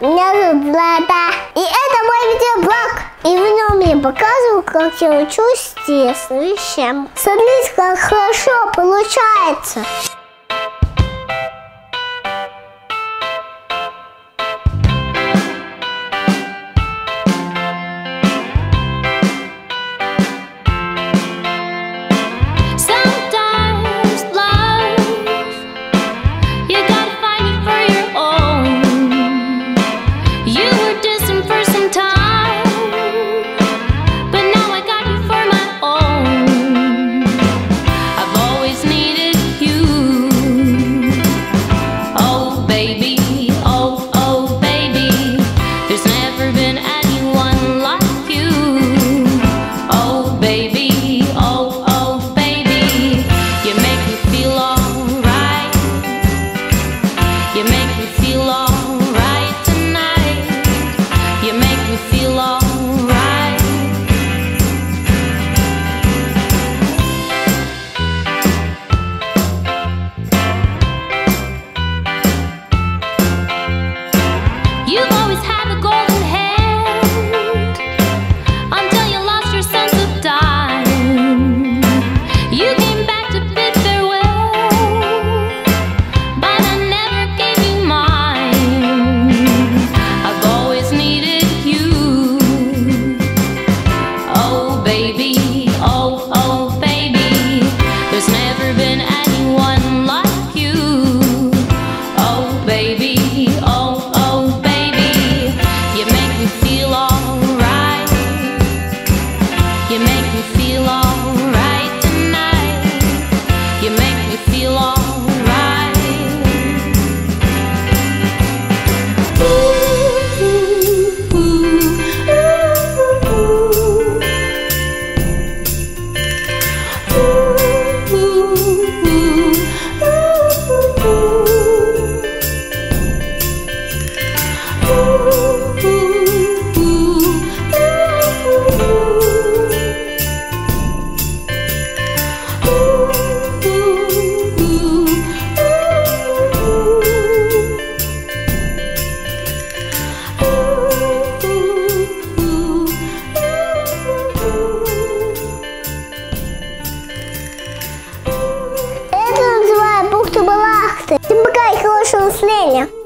Меня зовут Влада. И это мой видеоблог. И в нем я показываю, как я учусь интересным вещам. Смотрите, как хорошо получается. Bukhty-Barakhty. Всем пока и хорошего настроения.